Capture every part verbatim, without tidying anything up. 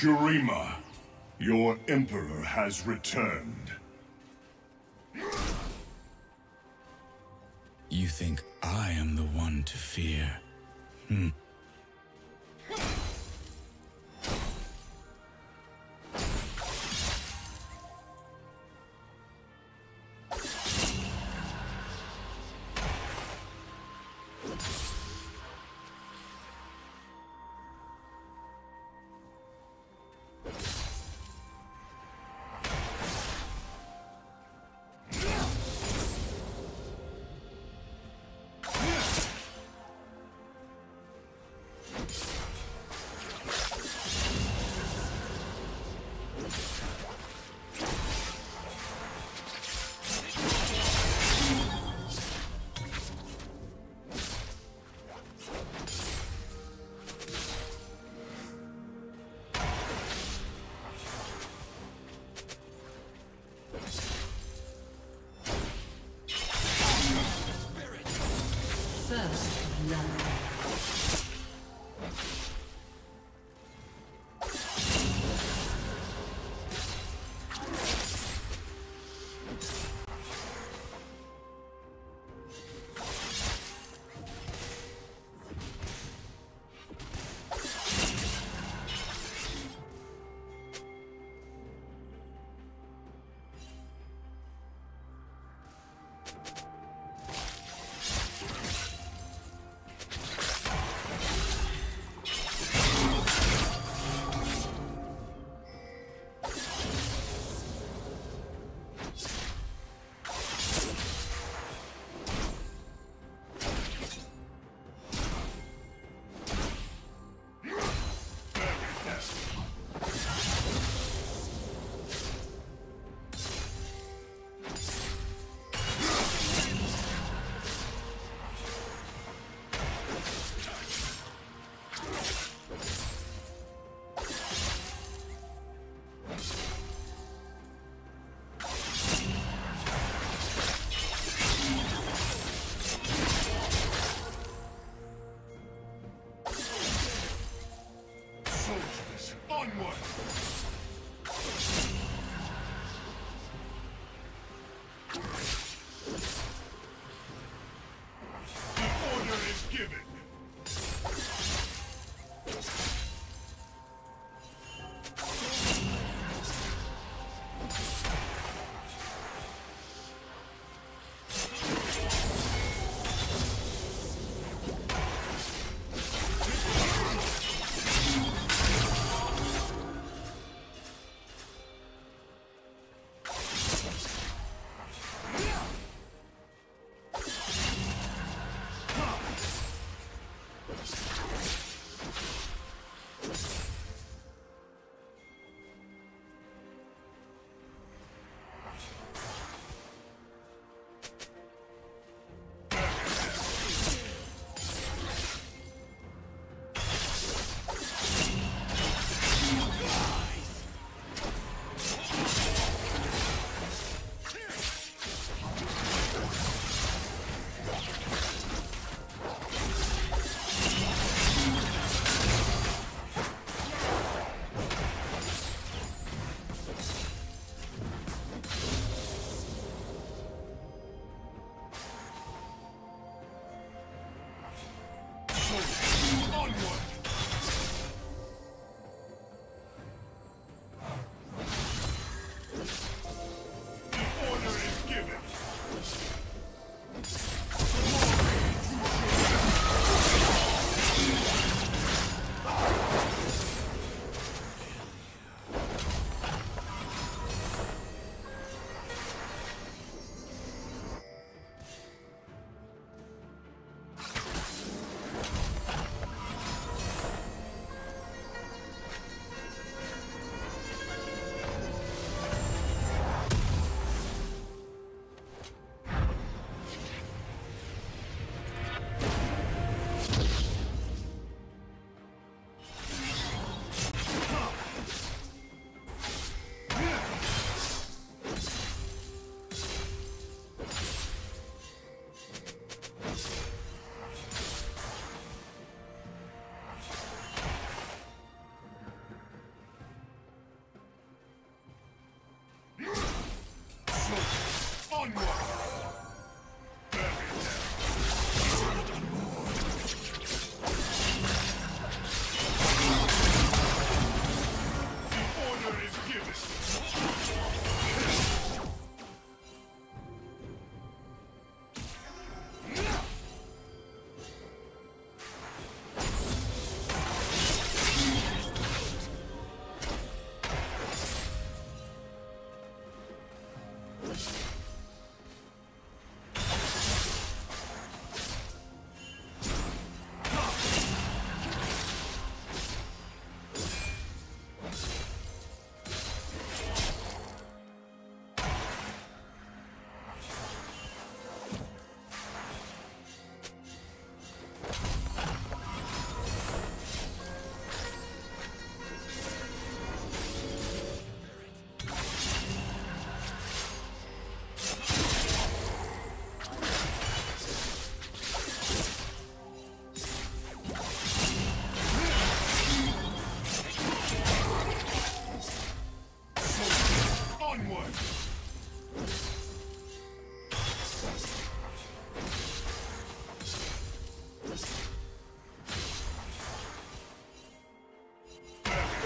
Shurima, your Emperor has returned. You think I am the one to fear? Hmm.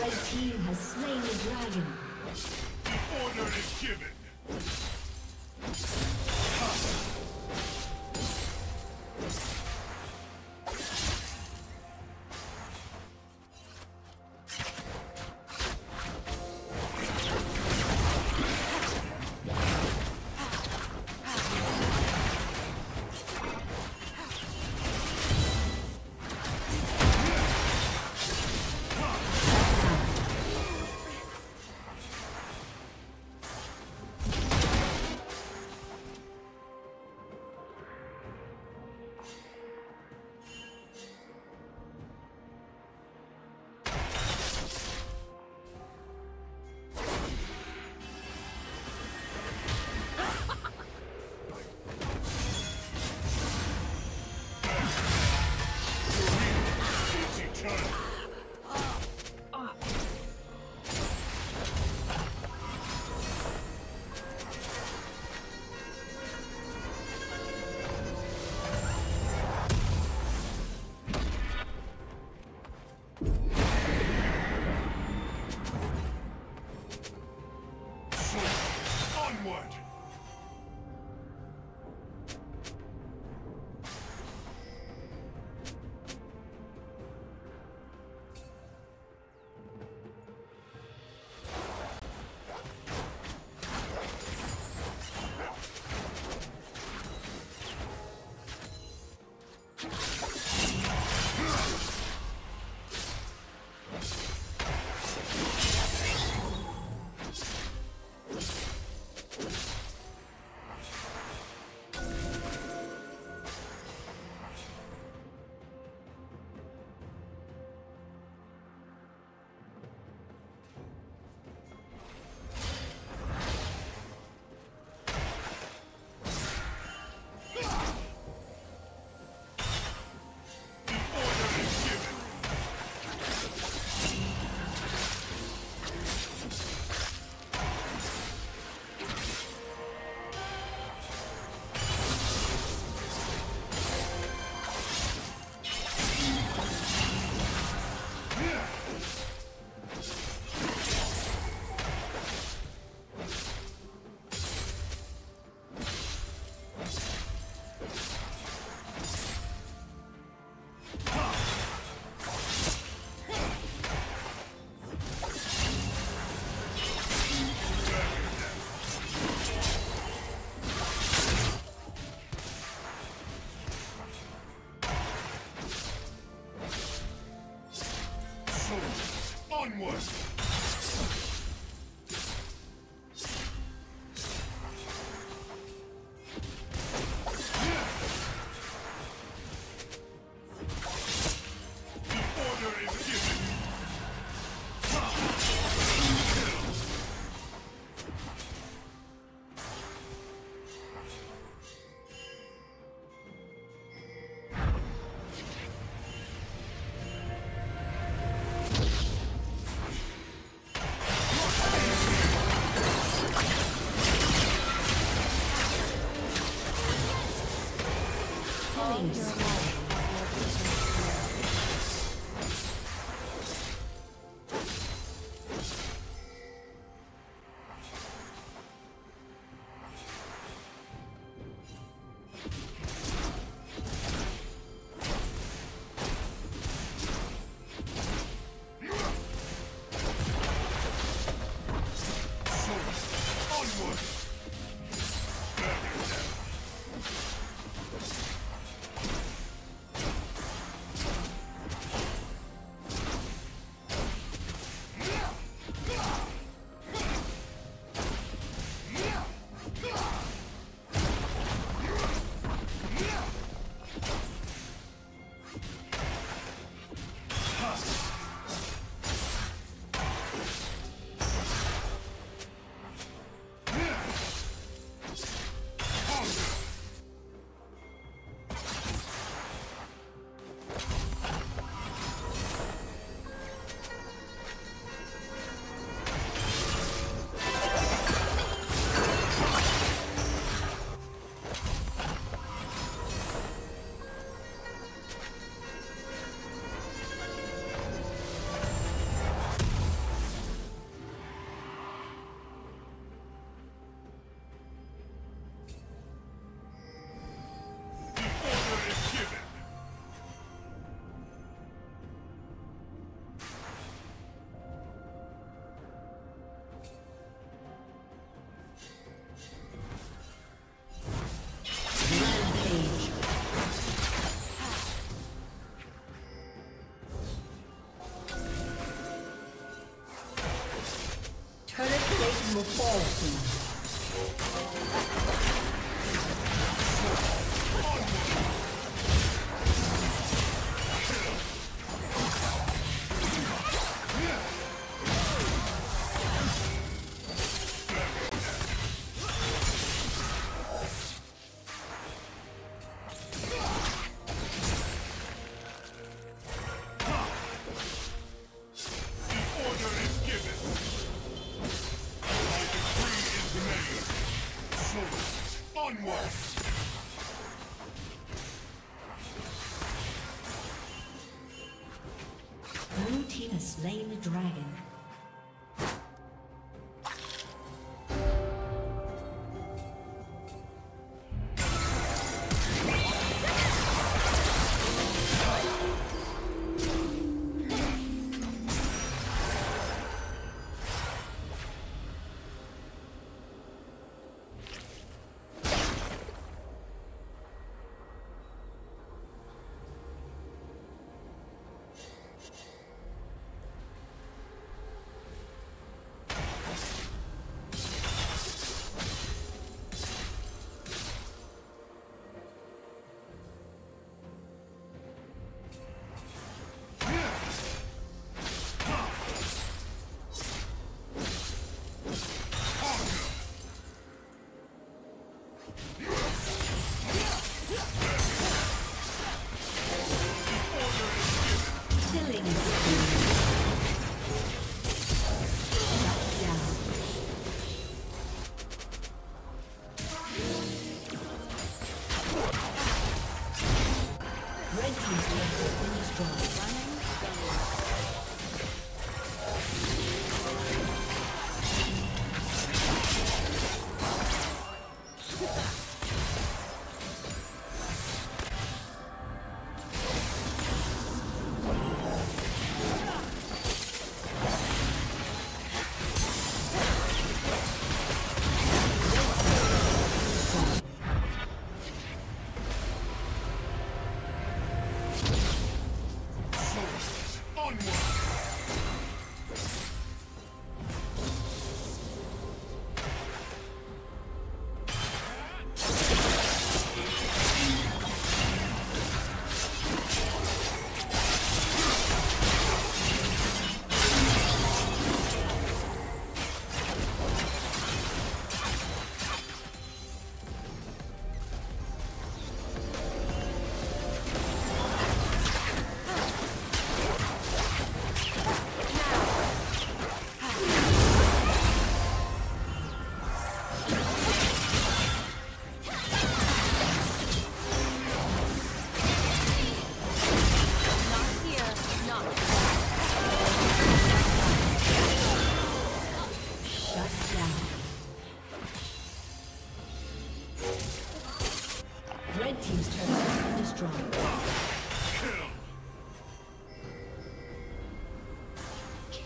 Red team has slain the dragon. Order is given. Onward! Bury them! will fall soon. Slain the dragon.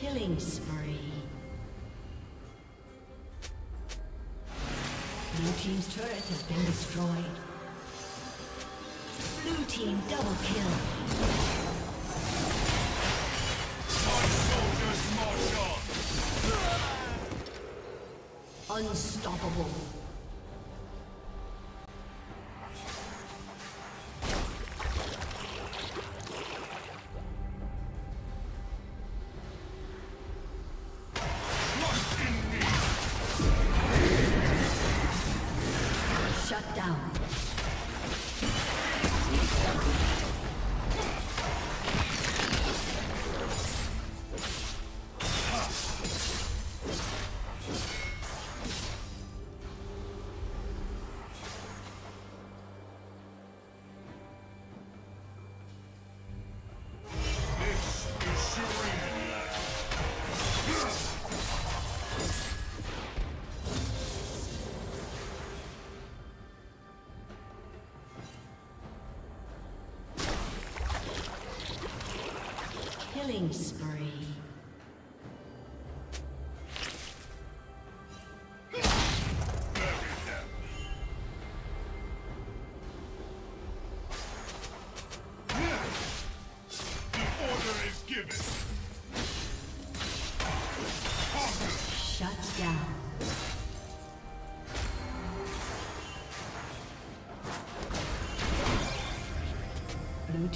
Killing spree. Blue team's turret has been destroyed. Blue team double kill. My soldiers march on. Unstoppable. Killing spree. The order is given. Shut down. Blue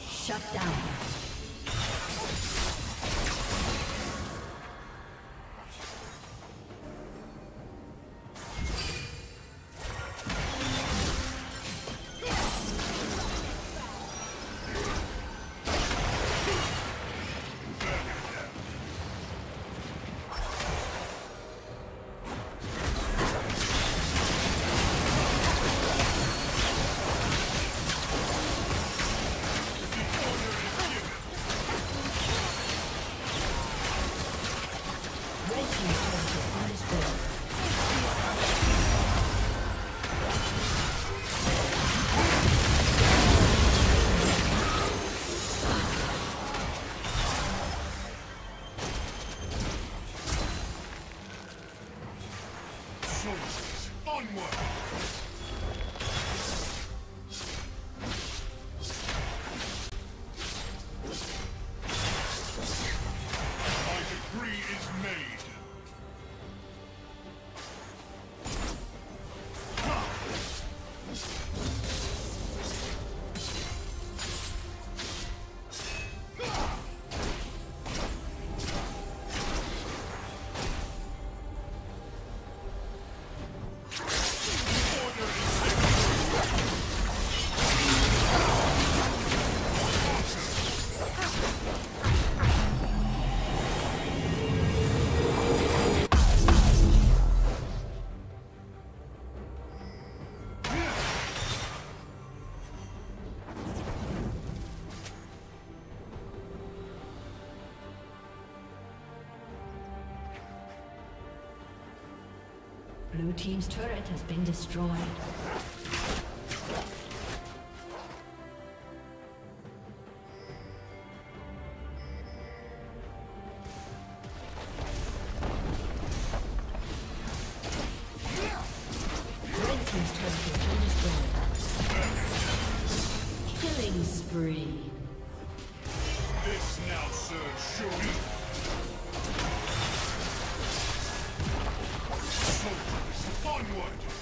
Shut down. Blue team's turret has been destroyed. Red team's turret has been destroyed. Killing spree. This now serves surely. Onward!